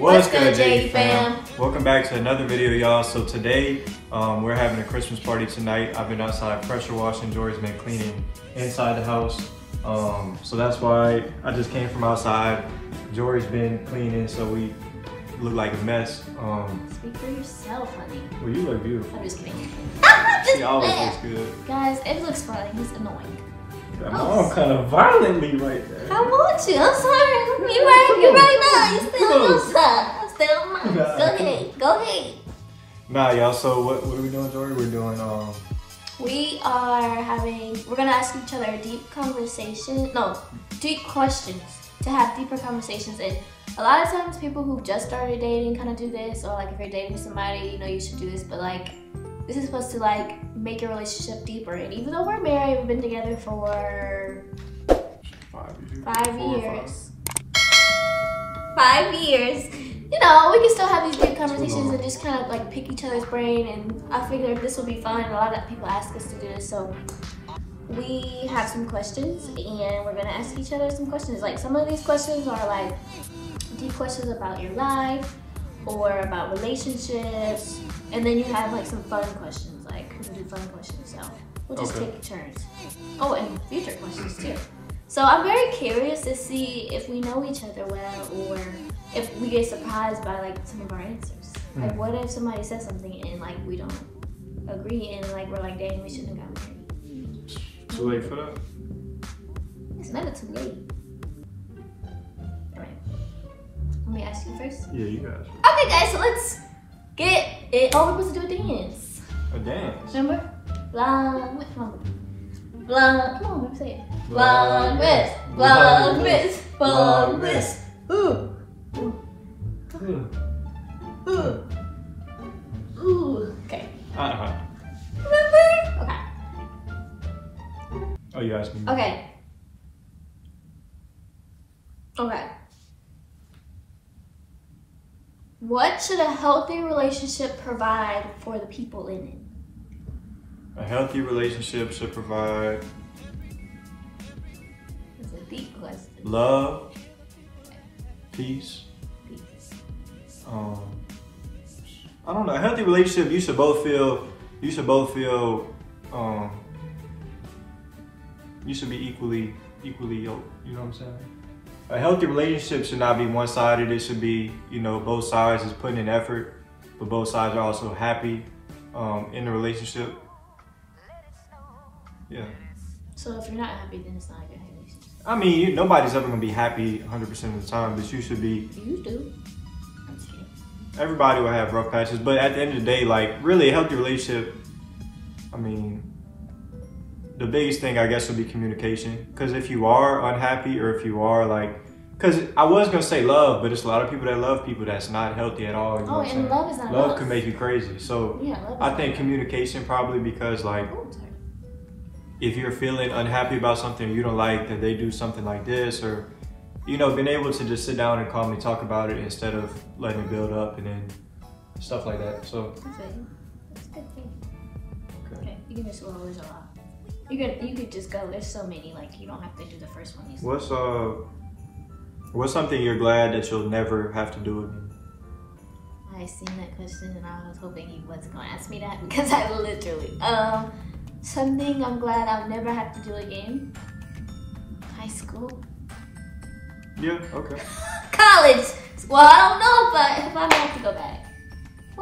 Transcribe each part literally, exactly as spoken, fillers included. What's good, J D fam? Welcome back to another video, y'all. So today, um, we're having a Christmas party tonight. I've been outside pressure washing. Jory's been cleaning inside the house. Um, so that's why I just came from outside. Jory's been cleaning, so we look like a mess. Um, Speak for yourself, honey. Well, you look beautiful. I'm just kidding. She always looks good. Guys, it looks funny. He's annoying. I'm all kind of violently right there. I want you. I'm sorry. You're right. You're right now. You still outside. I'm still mine. Nah, go ahead. Go ahead. Nah, y'all. So what, what are we doing, Jory? We're doing um. We are having. We're gonna ask each other a deep conversation. No, deep questions to have deeper conversations. And a lot of times, people who just started dating kind of do this. Or like, if you're dating somebody, you know, you should do this. But like. This is supposed to like make your relationship deeper, and even though we're married, we've been together for five years. Five years. Five. five years. You know, we can still have these big conversations and just kind of like pick each other's brain. And I figured this will be fun. A lot of people ask us to do this, so we have some questions, and we're gonna ask each other some questions. Like some of these questions are like deep questions about your life or about relationships. And then you have like some fun questions, like we can do fun questions, so we'll just okay. take turns. Oh, and future questions too. So I'm very curious to see if we know each other well or if we get surprised by like some of our answers. Mm. Like what if somebody says something and like we don't agree and like we're like, dang, we shouldn't have gotten married. Too late for that? It's never too late. All right, let me ask you first. Yeah, you guys. Okay guys, so let's get it. Oh, we're supposed to do a dance. A dance? Remember? Blonde West. Blonde, come on, let me say it. Blonde West. Blonde West. Blonde West. Ooh. Ooh. Ooh. Ooh. Okay. Uh-huh. Remember? Okay. Oh, you asked me. Okay. Okay. What should a healthy relationship provide for the people in it? A healthy relationship should provide That's a deep question. Love, peace. peace. Um, I don't know. A healthy relationship, you should both feel. You should both feel. Um, you should be equally, equally yoked. You know what I'm saying? A healthy relationship should not be one-sided. It should be, you know, both sides is putting in effort, but both sides are also happy um, in the relationship. Yeah. So if you're not happy, then it's not a good relationship. I mean, you, nobody's ever gonna be happy one hundred percent of the time, but you should be. You do. I'm just kidding. Everybody will have rough patches, but at the end of the day, like, really a healthy relationship, I mean, the biggest thing I guess would be communication. Cause if you are unhappy or if you are like, cause I was gonna say love, but it's a lot of people that love people that's not healthy at all. You know oh, and saying? love is not Love can make you crazy. So yeah, I think communication probably because like, oh, if you're feeling unhappy about something you don't like that they do something like this or, you know, being able to just sit down and calmly talk about it instead of letting it build up and then stuff like that, so. Okay, that's a good thing. Okay, okay. You can just roll this a lot. You could, you could just go, there's so many, like you don't have to do the first one. What's, uh, what's something you're glad that you'll never have to do again? I seen that question and I was hoping he wasn't gonna ask me that because I literally, um, something I'm glad I'll never have to do again. High school. Yeah, okay. College. Well, I don't know but if, if I'm gonna have to go back.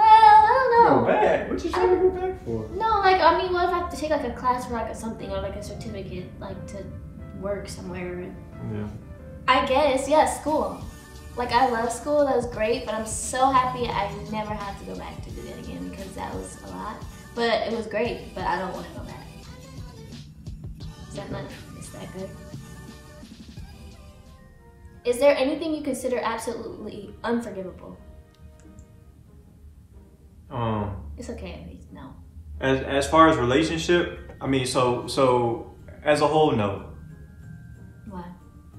I don't know. Go back? What you trying to go back for? No, like, I mean, what if I have to take, like, a class or, like, something or, like, a certificate, like, to work somewhere? Yeah. I guess, yeah, school. Like, I love school. That was great, but I'm so happy I never have to go back to do that again because that was a lot. But it was great, but I don't want to go back. Is that not, is that good? Is there anything you consider absolutely unforgivable? Um, it's okay, at least, no. As, as far as relationship, I mean, so, so as a whole, no. Why?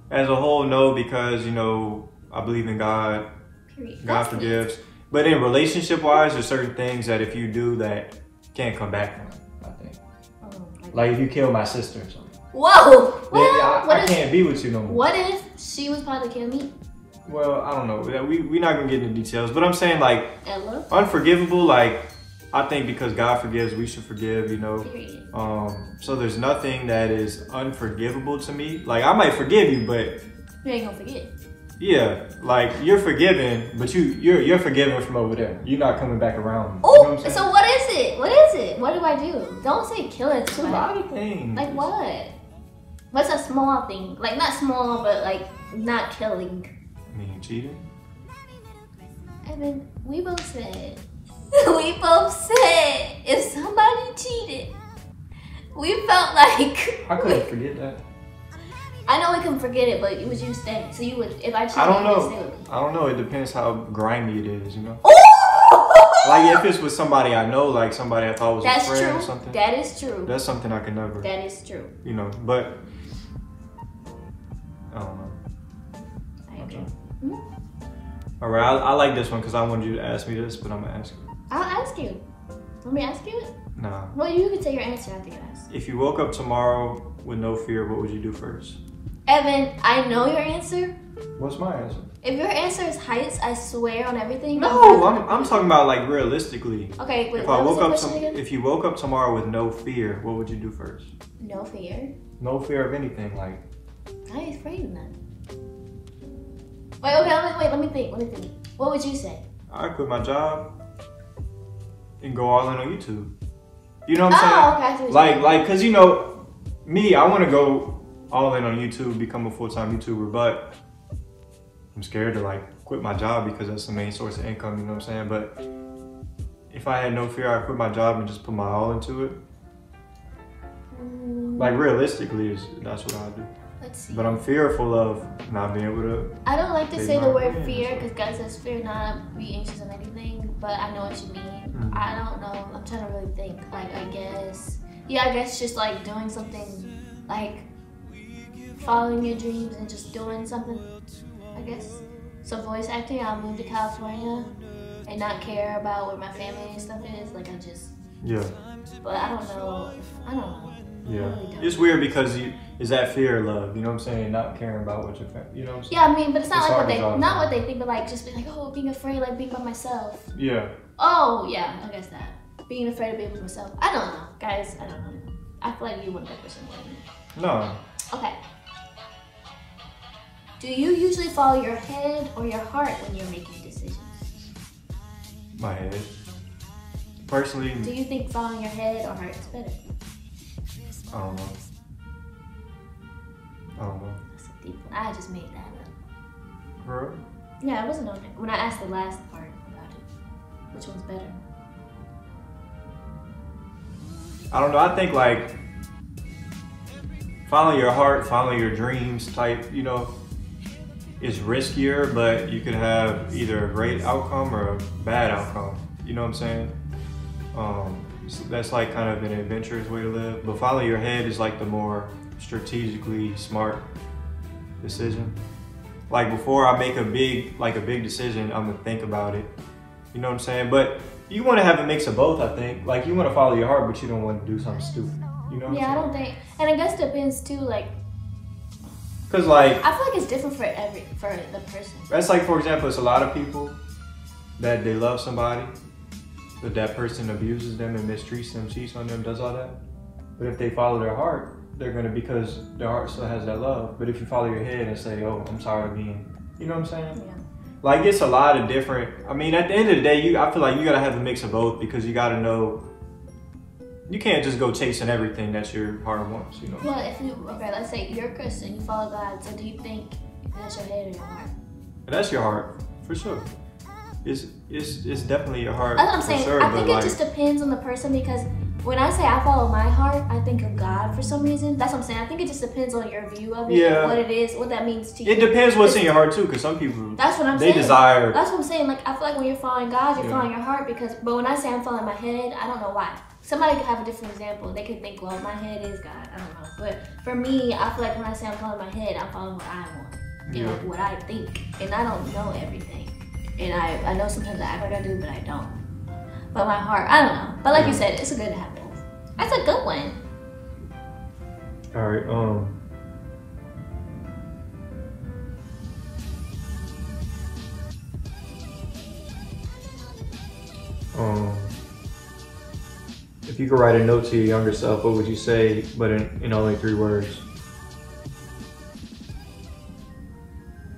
As a whole, no, because, you know, I believe in God. Period. God That's forgives. Neat. But in relationship-wise, there's certain things that if you do that can't come back from, I think. Oh, like, like if you kill my sister or something. Whoa! Well, I, what I if, can't be with you no more. What if she was about to kill me? well, I don't know. We we're not gonna get into details, but I'm saying like Ella? unforgivable. Like I think because God forgives, we should forgive. You know, Period. um. So there's nothing that is unforgivable to me. Like I might forgive you, but you ain't gonna forget. Yeah, like you're forgiven, but you you're you're forgiven from over there. You're not coming back around. Oh, you know so what is it? What is it? What do I do? Don't say kill it too. A lot of things. Like what? What's a small thing? Like not small, but like not killing. I mean cheating. And then we both said. we both said if somebody cheated, we felt like. I couldn't we, forget that. I know we can forget it, but it was you staying. So you would, if I cheated, I don't know. Stay with me. I don't know. It depends how grimy it is, you know. Ooh! Like if it's with somebody I know, like somebody I thought was That's a friend true. or something. That is true. That's something I could never. That is true. You know, but I don't know. I agree. Okay. Mm-hmm. All right, I, I like this one because I wanted you to ask me this, but I'm gonna ask you. I'll ask you. Let me ask you it. Nah. Well, you can say your answer after you ask. If you woke up tomorrow with no fear, what would you do first? Evan, I know your answer. What's my answer? If your answer is heights, I swear on everything. No, I'm, I'm, I'm talking about like realistically. Okay, wait, if I woke up to, if you woke up tomorrow with no fear, what would you do first? No fear. No fear of anything, like. I ain't afraid of nothing. Wait, okay, wait, wait, let me think, let me think. What would you say? I quit my job and go all in on YouTube. You know what I'm oh, saying? Okay, I see what like, like, cause you know, me, I want to go all in on YouTube, become a full-time YouTuber, but I'm scared to like quit my job because that's the main source of income, you know what I'm saying? But if I had no fear, I'd quit my job and just put my all into it. Mm. Like realistically, that's what I'd do. Let's see. But I'm fearful of not being able to. I don't like to say the word in, fear because so. God says fear not, be anxious of anything, but I know what you mean. Mm. I don't know, I'm trying to really think. Like I guess, yeah, I guess just like doing something like following your dreams and just doing something, I guess. So voice acting, I'll move to California and not care about where my family and stuff is. Like I just, yeah. But I don't know. I don't know. Yeah, really don't. It's weird because you is that fear of love. You know what I'm saying? Not caring about what your family. You know what I'm saying? Yeah, I mean, but it's not it's like what they not about. what they think, but like just being like, oh, being afraid, like being by myself. Yeah. Oh yeah, I guess that being afraid of being with myself. I don't know, guys. I don't know. I feel like you wouldn't that person. No. Okay. Do you usually follow your head or your heart when you're making decisions? My head. Personally. Do you think following your head or heart is better? I don't know. I don't know. That's a deep one. I just made that up. Her? Yeah, I wasn't on it. When I asked the last part about it, which one's better? I don't know. I think like following your heart, following your dreams type, you know, it's riskier, but you could have either a great outcome or a bad outcome. You know what I'm saying? Um, so that's like kind of an adventurous way to live. But follow your head is like the more strategically smart decision. Like before I make a big, like a big decision, I'm gonna think about it. You know what I'm saying? But you want to have a mix of both, I think. Like you want to follow your heart, but you don't want to do something stupid. You know what yeah, I'm I don't think, and I guess it depends too, like. Cause like I feel like it's different for every for the person. That's like for example, it's a lot of people that they love somebody, but that person abuses them and mistreats them, cheats on them, does all that. But if they follow their heart, they're gonna because their heart still has that love. But if you follow your head and say, "Oh, I'm sorry again," you know what I'm saying? Yeah. Like it's a lot of different. I mean, at the end of the day, you I feel like you gotta have a mix of both because you gotta know. You can't just go chasing everything that your heart wants, you know? Well, if you, okay, let's say you're a Christian, you follow God, so do you think that's your head or your heart? That's your heart, for sure. It's it's, it's definitely your heart. That's what I'm saying. Sure, I think it like, just depends on the person because when I say I follow my heart, I think of God for some reason. That's what I'm saying. I think it just depends on your view of it, yeah. What it is, what that means to you. It depends what's in your heart too, because some people, that's what I'm they saying. desire. That's what I'm saying. Like I feel like when you're following God, you're yeah. following your heart because, but when I say I'm following my head, I don't know why. Somebody could have a different example. They could think, well, my head is God. I don't know. But for me, I feel like when I say I'm following my head, I'm following what I want. You yeah. know, what I think. And I don't know everything. And I, I know sometimes I act like I do, but I don't. But my heart, I don't know. But like yeah. you said, it's a good habit. That's a good one. All right. Um. If you could write a note to your younger self, what would you say, but in, in only three words?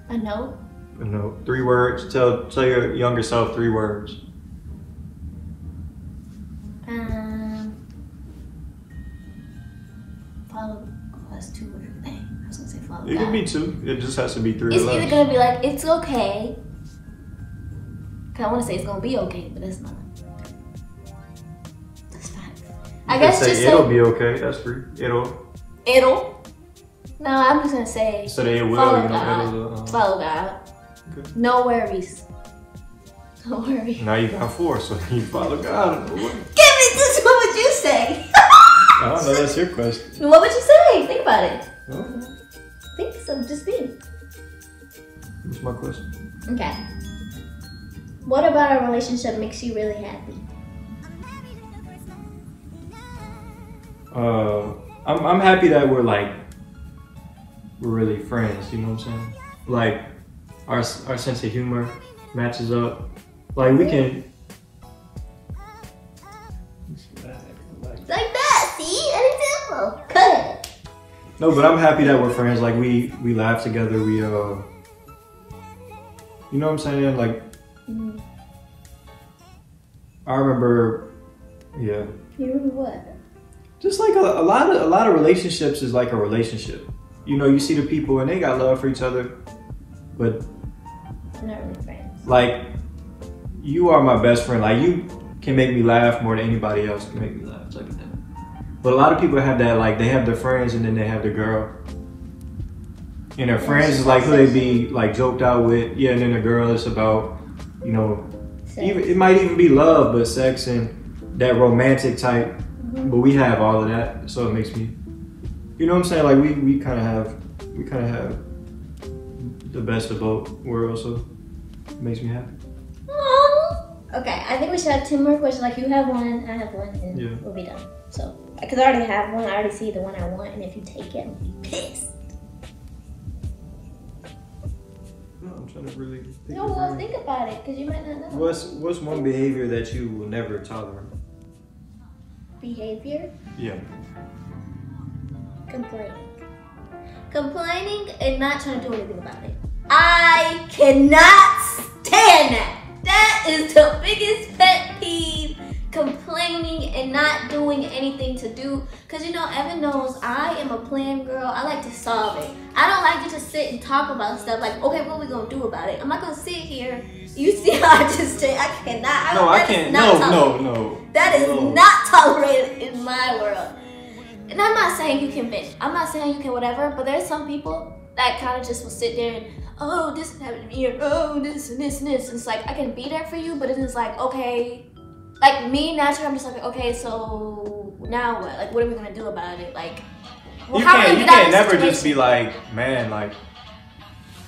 A note? A note. Three words. Tell, tell your younger self three words. Um, follow plus two or everything. I was going to say follow It God. Could be two. It just has to be three. It's either going to be like, it's okay. Because I want to say it's going to be okay, but it's not. I guess say just it'll say, be okay. That's free. It'll. It'll. No, I'm just gonna say. So they will. Follow you God. Know, uh, follow God. Okay. No worries. No worries. Now you got four, so you follow God. Give me this. What would you say? I don't know. That's your question. What would you say? Think about it. Okay. Think so. Just think. What's my question? Okay. What about a relationship makes you really happy? Uh, I'm, I'm happy that we're like, we're really friends, you know what I'm saying? Like, our, our sense of humor matches up. Like, we can... Like that, see? An example. Cut it. No, but I'm happy that we're friends. Like, we, we laugh together, we, uh... You know what I'm saying? Like... Mm-hmm. I remember... Yeah. You remember what? Just like a, a lot of a lot of relationships is like a relationship. You know, you see the people and they got love for each other, but they're not really friends. Like, you are my best friend. Like, you can make me laugh more than anybody else can make me laugh, type of thing. But a lot of people have that, like, they have their friends and then they have their girl. And their friends is like who they be like joked out with. Yeah, and then the girl is about, you know, even, it might even be love, but sex and that romantic type. But we have all of that, so it makes me, you know what I'm saying? Like, we, we kind of have, we kind of have the best of both worlds, so it makes me happy. Aww. Okay, I think we should have two more questions. Like, you have one, I have one, and yeah. We'll be done. So, because I already have one, I already see the one I want, and if you take it, I'm pissed. No, I'm trying to really think No, well, brain. Think about it, because you might not know. What's, what's one behavior that you will never tolerate? Behavior? Yeah. Complaining. Complaining and not trying to do anything about it. I cannot stand that. That is the biggest pet peeve. Complaining and not doing anything to do. Because, you know, Evan knows I am a plan girl. I like to solve it. I don't like to just sit and talk about stuff like, okay, what are we going to do about it? I'm not going to sit here. You see how I just say, I cannot. I no, I can't. No, tolerated. no, no. That is no. not tolerated in my world. And I'm not saying you can bitch. I'm not saying you can whatever. But there's some people that kind of just will sit there and, oh, this happened to me. Or, oh, this and this and this. And it's like, I can be there for you. But it's just like, okay. Like, me, naturally, I'm just like, okay, so now what? Like, what are we going to do about it? Like, well, you how can't, you can't never situation? Just be like, man, like,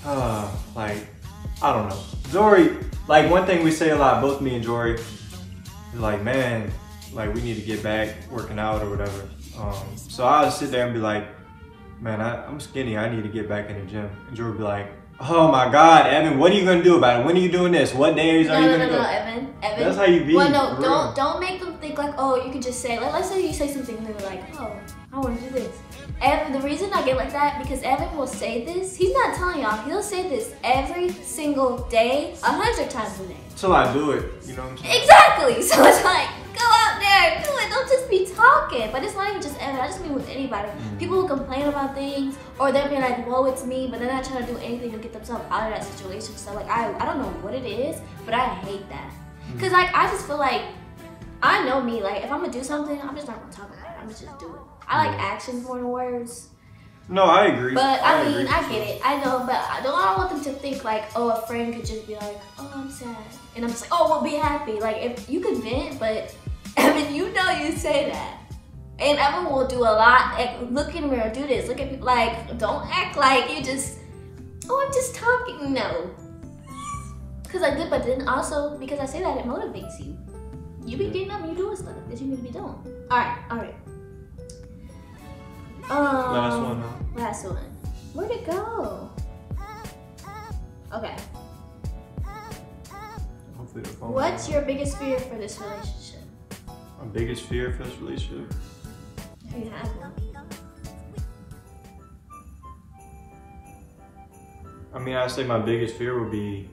uh, like, I don't know. Jory, like, one thing we say a lot, both me and Jory, like, man, like, we need to get back working out or whatever. Um, so I'll sit there and be like, man, I, I'm skinny. I need to get back in the gym. And Jory would be like, oh my God, Evan, what are you gonna do about it? When are you doing this? What days are no, you no, gonna do? No, no, no, Evan, Evan. That's how you be. Well, no, don't, don't make them think like, oh, you could just say, like, let's say you say something and they're like, oh, I wanna do this. Evan, the reason I get like that, because Evan will say this, he's not telling y'all, he'll say this every single day, a hundred times a day. Till I do it, you know what I'm saying? Exactly, so it's like, go out there, do it, don't just be talking. But it's not even just Evan, I just mean with anybody. Mm-hmm. People will complain about things, or they'll be like, whoa, it's me, but they're not trying to do anything to get themselves out of that situation. So like, I, I don't know what it is, but I hate that. Mm-hmm. Cause like, I just feel like, I know me, like if I'm gonna do something, I'm just not gonna talk about it, I'm just gonna do it. I like actions more than words. No, I agree. But I, I mean, agree. I get it. I know, but I don't, I don't want them to think like, oh, a friend could just be like, oh, I'm sad. And I'm just like, oh, well, be happy. Like, if you could vent, but Evan, you know you say that. And Evan will do a lot. Like, look in the mirror, do this. Look at people, like, don't act like you just, oh, I'm just talking. No. Because I did, but then also, because I say that, it motivates you. You be getting up, you doing stuff that you need to be doing. All right, all right. Um, last one. Huh? Last one. Where'd it go? Okay. Hopefully the phone. What's your biggest fear for this relationship? My biggest fear for this relationship? You have one. I mean, I'd say my biggest fear would be,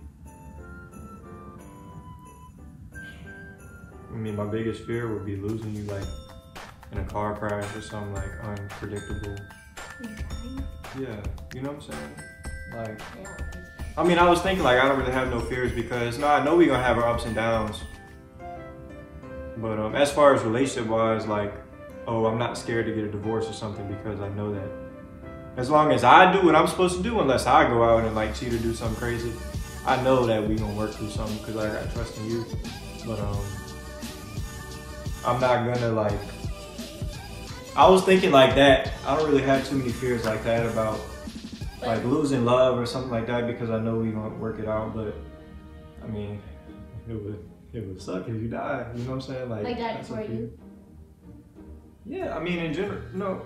I mean, my biggest fear would be losing you, like, in a car crash or something, like, unpredictable. Yeah, you know what I'm saying? Like, I mean, I was thinking, like, I don't really have no fears because, no, I know we're gonna have our ups and downs. But um, as far as relationship-wise, like, oh, I'm not scared to get a divorce or something because I know that as long as I do what I'm supposed to do, unless I go out and, like, cheat or do something crazy, I know that we gonna work through something because I got trust in you. But um, I'm not gonna, like, I was thinking like that. I don't really have too many fears like that about, like, losing love or something like that because I know we gonna work it out. But, I mean, it would, it would suck if you die, you know what I'm saying? Like, I died for you. Yeah, I mean, in general, no.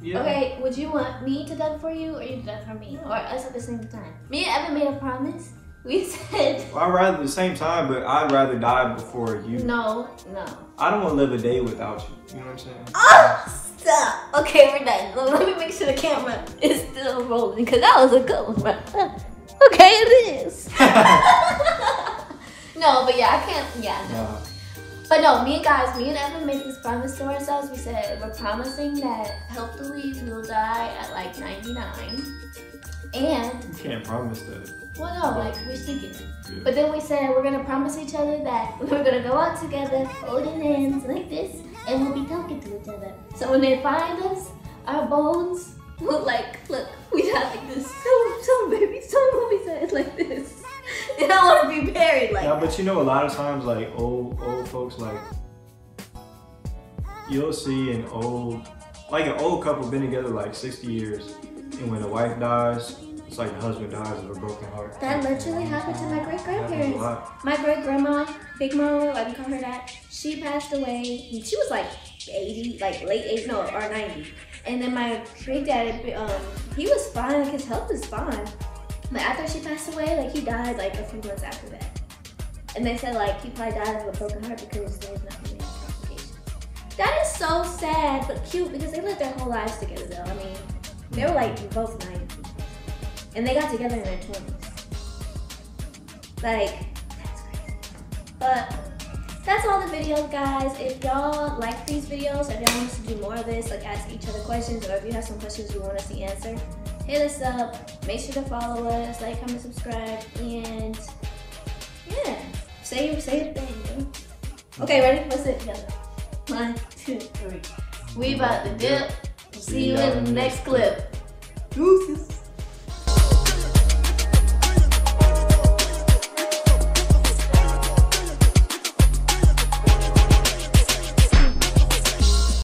Yeah. Okay, would you want me to die for you or you to die for me? Or us at the same time? Me and Evan made a promise. We said... Well, I'd rather at the same time, but I'd rather die before you. No, no. I don't want to live a day without you, you know what I'm saying? Oh, stop! Okay, we're done. Let me make sure the camera is still rolling, because that was a good one, bro. Okay, it is. No, but yeah, I can't, yeah, no. no. But no, me and guys, me and Evan made this promise to ourselves. We said we're promising that hopefully we'll die at like ninety-nine. And you can't promise that. Well, no, like, we're thinking. Yeah. But then we said we're gonna promise each other that we're gonna go out together, holding hands like this, and we'll be talking to each other. So when they find us, our bones will, like, look, we die like this. So, so baby, so movie said like this. And I want to be buried like. Yeah, but you know, a lot of times, like, old old folks, like, you'll see an old, like, an old couple been together like sixty years, and when the wife dies, it's like the husband dies with a broken heart. That literally happened to my great grandparents. My great grandma, Big Mama, I can call her that. She passed away. And she was like eighty, like late eighty, no, or ninety. And then my great dad, um, he was fine. Like, his health is fine. But after she passed away, like, he died like a few months after that. And they said, like, he probably died of a broken heart because there was nothing in his complications. That is so sad, but cute, because they lived their whole lives together, though. I mean, they were, like, both ninety. And they got together in their twenties. Like, that's crazy. But that's all the videos, guys. If y'all like these videos, or if y'all want us to do more of this, like, ask each other questions, or if you have some questions you want us to answer, hit us up, make sure to follow us, like, comment, subscribe, and yeah, say your, say your thing. Okay, ready? Let's sit together. One, two, three. We about to dip. See you in the next clip. Deuces.